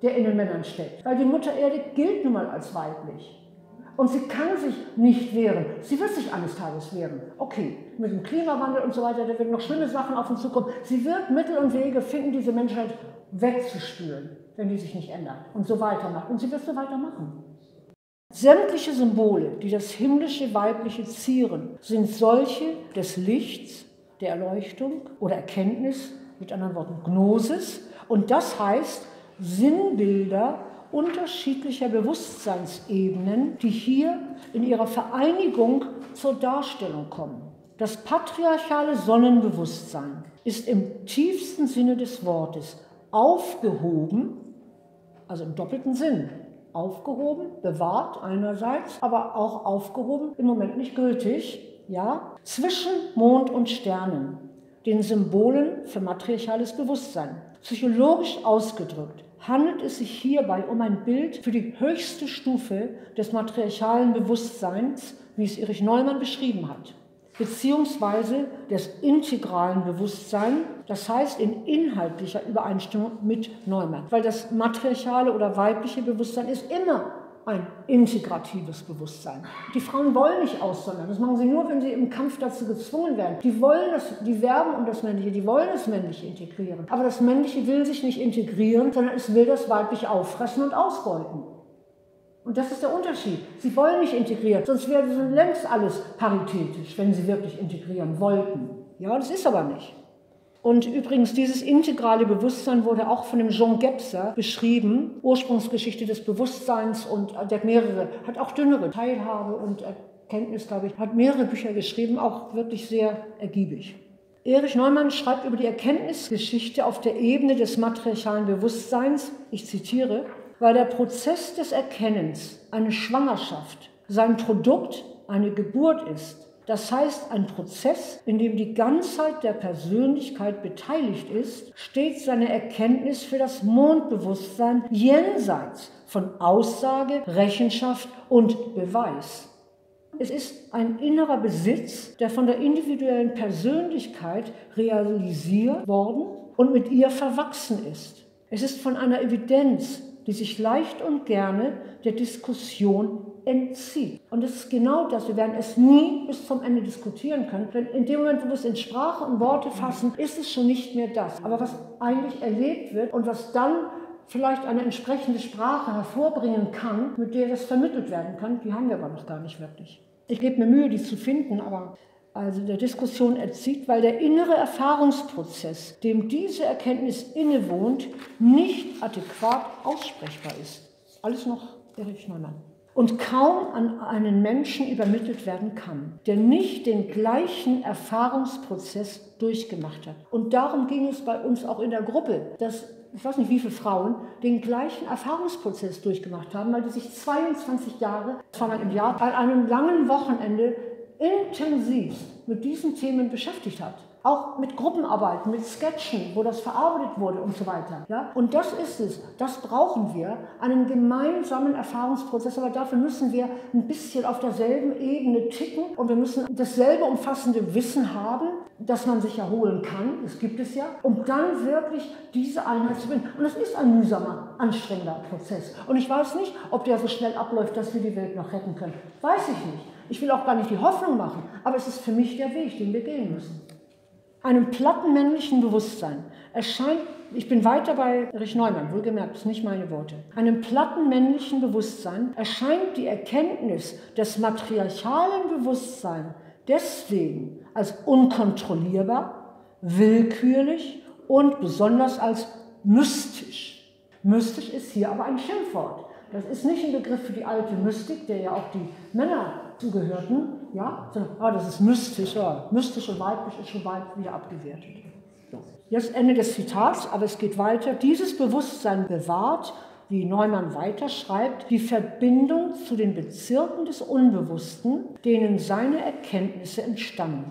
der in den Männern steckt. Weil die Mutter Erde gilt nun mal als weiblich. Und sie kann sich nicht wehren. Sie wird sich eines Tages wehren. Okay, mit dem Klimawandel und so weiter, da werden noch schlimme Sachen auf uns zukommen. Sie wird Mittel und Wege finden, diese Menschheit wegzuspülen, wenn die sich nicht ändert und so weitermacht. Und sie wird so weitermachen. Sämtliche Symbole, die das himmlische Weibliche zieren, sind solche des Lichts, der Erleuchtung oder Erkenntnis, mit anderen Worten Gnosis. Und das heißt Sinnbilder unterschiedlicher Bewusstseinsebenen, die hier in ihrer Vereinigung zur Darstellung kommen. Das patriarchale Sonnenbewusstsein ist im tiefsten Sinne des Wortes aufgehoben, also im doppelten Sinn, aufgehoben, bewahrt einerseits, aber auch aufgehoben, im Moment nicht gültig, ja, zwischen Mond und Sternen, den Symbolen für matriarchales Bewusstsein. Psychologisch ausgedrückt handelt es sich hierbei um ein Bild für die höchste Stufe des matriarchalen Bewusstseins, wie es Erich Neumann beschrieben hat, beziehungsweise des integralen Bewusstseins, das heißt in inhaltlicher Übereinstimmung mit Neumann. Weil das matriarchale oder weibliche Bewusstsein ist immer ein integratives Bewusstsein. Die Frauen wollen nicht aussondern. Das machen sie nur, wenn sie im Kampf dazu gezwungen werden. Die wollen das, die werben um das Männliche, die wollen das Männliche integrieren. Aber das Männliche will sich nicht integrieren, sondern es will das Weibliche auffressen und ausbeuten. Und das ist der Unterschied. Sie wollen nicht integrieren, sonst wäre das längst alles paritätisch, wenn sie wirklich integrieren wollten. Ja, das ist aber nicht. Und übrigens, dieses integrale Bewusstsein wurde auch von dem Jean Gebser beschrieben, Ursprungsgeschichte des Bewusstseins, und der hat mehrere, hat auch dünnere Teilhabe und Erkenntnis, glaube ich, hat mehrere Bücher geschrieben, auch wirklich sehr ergiebig. Erich Neumann schreibt über die Erkenntnisgeschichte auf der Ebene des matriarchalen Bewusstseins, ich zitiere, weil der Prozess des Erkennens, eine Schwangerschaft, sein Produkt, eine Geburt ist. Das heißt, ein Prozess, in dem die Ganzheit der Persönlichkeit beteiligt ist, steht seine Erkenntnis für das Mondbewusstsein jenseits von Aussage, Rechenschaft und Beweis. Es ist ein innerer Besitz, der von der individuellen Persönlichkeit realisiert worden und mit ihr verwachsen ist. Es ist von einer Evidenz, die sich leicht und gerne der Diskussion entzieht. Und das ist genau das. Wir werden es nie bis zum Ende diskutieren können. Denn in dem Moment, wo wir es in Sprache und Worte fassen, ist es schon nicht mehr das. Aber was eigentlich erlebt wird und was dann vielleicht eine entsprechende Sprache hervorbringen kann, mit der das vermittelt werden kann, die haben wir aber noch gar nicht wirklich. Ich gebe mir Mühe, die zu finden, aber also der Diskussion entzieht, weil der innere Erfahrungsprozess, dem diese Erkenntnis innewohnt, nicht adäquat aussprechbar ist. Alles noch Erich Neumann. Und kaum an einen Menschen übermittelt werden kann, der nicht den gleichen Erfahrungsprozess durchgemacht hat. Und darum ging es bei uns auch in der Gruppe, dass, ich weiß nicht wie viele Frauen, den gleichen Erfahrungsprozess durchgemacht haben, weil die sich 22 Jahre, zweimal im Jahr, an einem langen Wochenende intensiv mit diesen Themen beschäftigt hat. Auch mit Gruppenarbeiten, mit Sketchen, wo das verarbeitet wurde und so weiter. Ja? Und das ist es, das brauchen wir, einen gemeinsamen Erfahrungsprozess, aber dafür müssen wir ein bisschen auf derselben Ebene ticken und wir müssen dasselbe umfassende Wissen haben, das man sich erholen kann, das gibt es ja, um dann wirklich diese Einheit zu finden. Und das ist ein mühsamer, anstrengender Prozess. Und ich weiß nicht, ob der so schnell abläuft, dass wir die Welt noch retten können. Weiß ich nicht. Ich will auch gar nicht die Hoffnung machen, aber es ist für mich der Weg, den wir gehen müssen. Einem platten männlichen Bewusstsein erscheint, ich bin weiter bei Erich Neumann, wohlgemerkt, das sind nicht meine Worte. Einem platten männlichen Bewusstsein erscheint die Erkenntnis des matriarchalen Bewusstseins deswegen als unkontrollierbar, willkürlich und besonders als mystisch. Mystisch ist hier aber ein Schimpfwort. Das ist nicht ein Begriff für die alte Mystik, der ja auch die Männer zugehörten, ja? Sondern, ah, das ist mystisch, ja. Mystisch und weiblich ist schon weit wieder abgewertet. So. Jetzt Ende des Zitats, aber es geht weiter. Dieses Bewusstsein bewahrt, wie Neumann weiterschreibt, die Verbindung zu den Bezirken des Unbewussten, denen seine Erkenntnisse entstammen.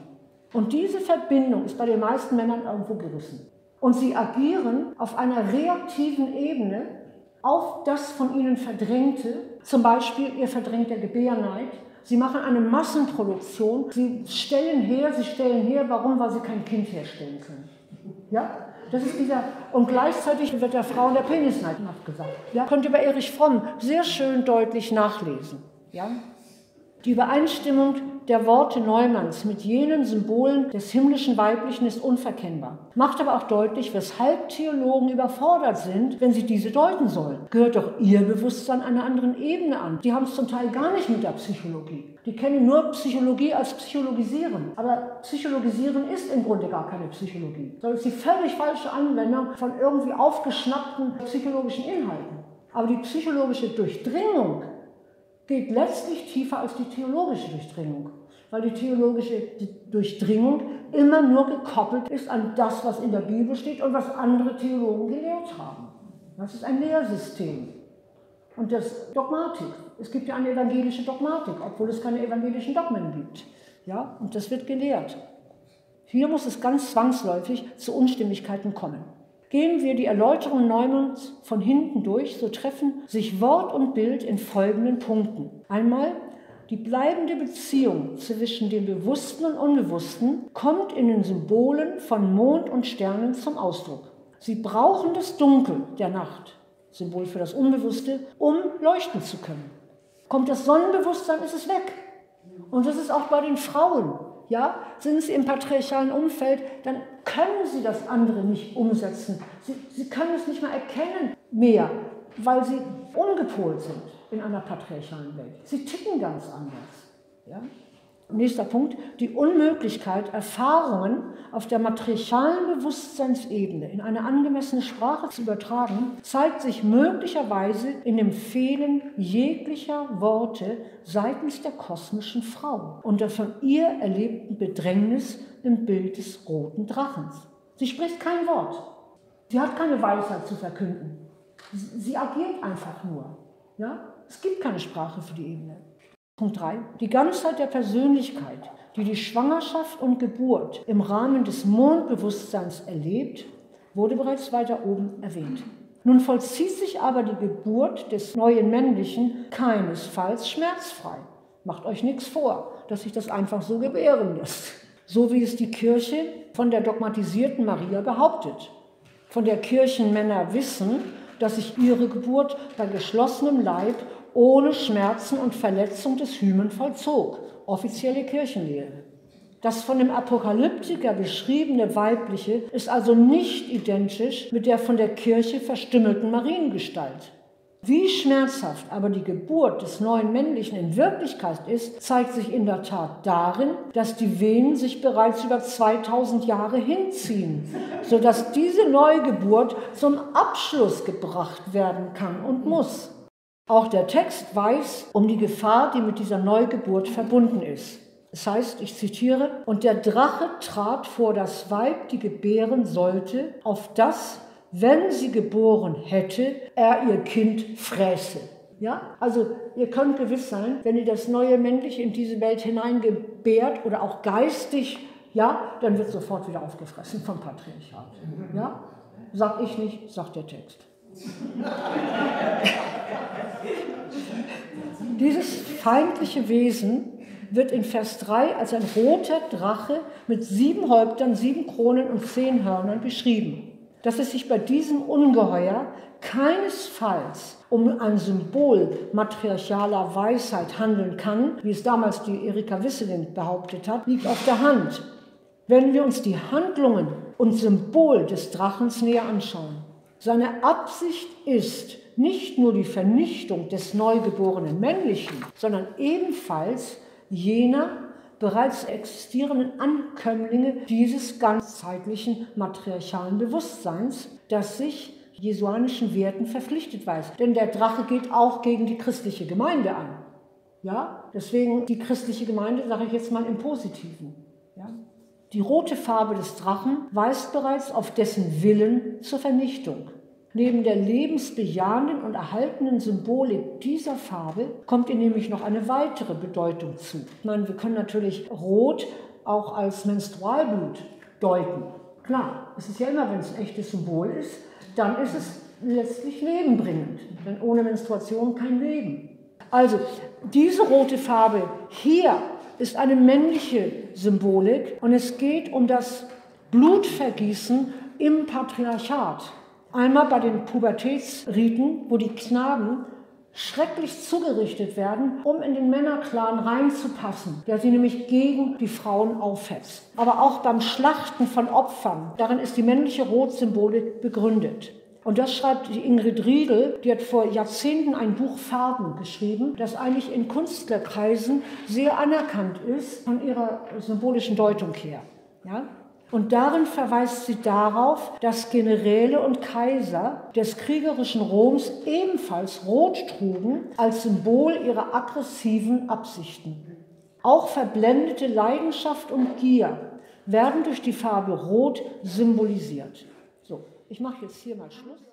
Und diese Verbindung ist bei den meisten Männern irgendwo gerissen. Und sie agieren auf einer reaktiven Ebene auf das von ihnen Verdrängte, zum Beispiel ihr verdrängter Gebärneid. Sie machen eine Massenproduktion, sie stellen her, warum? Weil sie kein Kind herstellen können. Ja? Das ist dieser, und gleichzeitig wird der Frauen der Penisneid abgesagt. Ja? Könnt ihr bei Erich Fromm sehr schön deutlich nachlesen. Ja? Die Übereinstimmung der Worte Neumanns mit jenen Symbolen des himmlischen Weiblichen ist unverkennbar, macht aber auch deutlich, weshalb Theologen überfordert sind, wenn sie diese deuten sollen. Gehört doch ihr Bewusstsein einer anderen Ebene an. Die haben es zum Teil gar nicht mit der Psychologie. Die kennen nur Psychologie als Psychologisieren. Aber Psychologisieren ist im Grunde gar keine Psychologie, sondern es ist die völlig falsche Anwendung von irgendwie aufgeschnappten psychologischen Inhalten. Aber die psychologische Durchdringung geht letztlich tiefer als die theologische Durchdringung, weil die theologische Durchdringung immer nur gekoppelt ist an das, was in der Bibel steht und was andere Theologen gelehrt haben. Das ist ein Lehrsystem und das ist Dogmatik. Es gibt ja eine evangelische Dogmatik, obwohl es keine evangelischen Dogmen gibt. Ja, und das wird gelehrt. Hier muss es ganz zwangsläufig zu Unstimmigkeiten kommen. Gehen wir die Erläuterung Neumanns von hinten durch, so treffen sich Wort und Bild in folgenden Punkten. Einmal, die bleibende Beziehung zwischen dem Bewussten und Unbewussten kommt in den Symbolen von Mond und Sternen zum Ausdruck. Sie brauchen das Dunkel der Nacht, Symbol für das Unbewusste, um leuchten zu können. Kommt das Sonnenbewusstsein, ist es weg. Und das ist auch bei den Frauen. Ja, sind sie im patriarchalen Umfeld, dann können sie das andere nicht umsetzen. Sie können es nicht mehr erkennen mehr, weil sie ungepolt sind in einer patriarchalen Welt. Sie ticken ganz anders. Ja? Nächster Punkt, die Unmöglichkeit, Erfahrungen auf der matriarchalen Bewusstseinsebene in eine angemessene Sprache zu übertragen, zeigt sich möglicherweise in dem Fehlen jeglicher Worte seitens der kosmischen Frau und der von ihr erlebten Bedrängnis im Bild des roten Drachens. Sie spricht kein Wort. Sie hat keine Weisheit zu verkünden. Sie agiert einfach nur. Ja? Es gibt keine Sprache für die Ebene. Punkt 3. Die Ganzheit der Persönlichkeit, die die Schwangerschaft und Geburt im Rahmen des Mondbewusstseins erlebt, wurde bereits weiter oben erwähnt. Nun vollzieht sich aber die Geburt des neuen Männlichen keinesfalls schmerzfrei. Macht euch nichts vor, dass sich das einfach so gebären lässt. So wie es die Kirche von der dogmatisierten Maria behauptet. Von der Kirchenmänner wissen, dass sich ihre Geburt bei geschlossenem Leib ohne Schmerzen und Verletzung des Hymen vollzog. Offizielle Kirchenlehre. Das von dem Apokalyptiker beschriebene Weibliche ist also nicht identisch mit der von der Kirche verstümmelten Mariengestalt. Wie schmerzhaft aber die Geburt des neuen Männlichen in Wirklichkeit ist, zeigt sich in der Tat darin, dass die Wehen sich bereits über 2000 Jahre hinziehen, sodass diese Neugeburt zum Abschluss gebracht werden kann und muss. Auch der Text weiß um die Gefahr, die mit dieser Neugeburt verbunden ist. Es heißt, ich zitiere, und der Drache trat vor das Weib, die gebären sollte, auf das, wenn sie geboren hätte, er ihr Kind fräße. Ja? Also ihr könnt gewiss sein, wenn ihr das neue Männliche in diese Welt hineingebärt oder auch geistig, ja, dann wird sofort wieder aufgefressen vom Patriarchat. Ja? Sag ich nicht, sagt der Text. Dieses feindliche Wesen wird in Vers 3 als ein roter Drache mit 7 Häuptern, 7 Kronen und 10 Hörnern beschrieben. dass es sich bei diesem Ungeheuer keinesfalls um ein Symbol matriarchaler Weisheit handeln kann, wie es damals die Erika Wisselin behauptet hat, liegt auf der Hand, wenn wir uns die Handlungen und Symbol des Drachens näher anschauen. Seine Absicht ist nicht nur die Vernichtung des neugeborenen Männlichen, sondern ebenfalls jener bereits existierenden Ankömmlinge dieses ganzheitlichen matriarchalen Bewusstseins, das sich jesuanischen Werten verpflichtet weiß. Denn der Drache geht auch gegen die christliche Gemeinde an. Ja? Deswegen die christliche Gemeinde, sage ich jetzt mal im Positiven. Ja? Die rote Farbe des Drachen weist bereits auf dessen Willen zur Vernichtung. Neben der lebensbejahenden und erhaltenden Symbolik dieser Farbe kommt ihr nämlich noch eine weitere Bedeutung zu. Ich meine, wir können natürlich Rot auch als Menstrualblut deuten. Klar, es ist ja immer, wenn es ein echtes Symbol ist, dann ist es letztlich lebenbringend. Denn ohne Menstruation kein Leben. Also, diese rote Farbe hier ist eine männliche Symbolik und es geht um das Blutvergießen im Patriarchat. Einmal bei den Pubertätsriten, wo die Knaben schrecklich zugerichtet werden, um in den Männerclan reinzupassen, der sie nämlich gegen die Frauen aufhetzt. Aber auch beim Schlachten von Opfern, darin ist die männliche Rotsymbolik begründet. Und das schreibt die Ingrid Riedel, die hat vor Jahrzehnten ein Buch Farben geschrieben, das eigentlich in Künstlerkreisen sehr anerkannt ist von ihrer symbolischen Deutung her. Ja? Und darin verweist sie darauf, dass Generäle und Kaiser des kriegerischen Roms ebenfalls Rot trugen als Symbol ihrer aggressiven Absichten. Auch verblendete Leidenschaft und Gier werden durch die Farbe Rot symbolisiert. So, ich mache jetzt hier mal Schluss.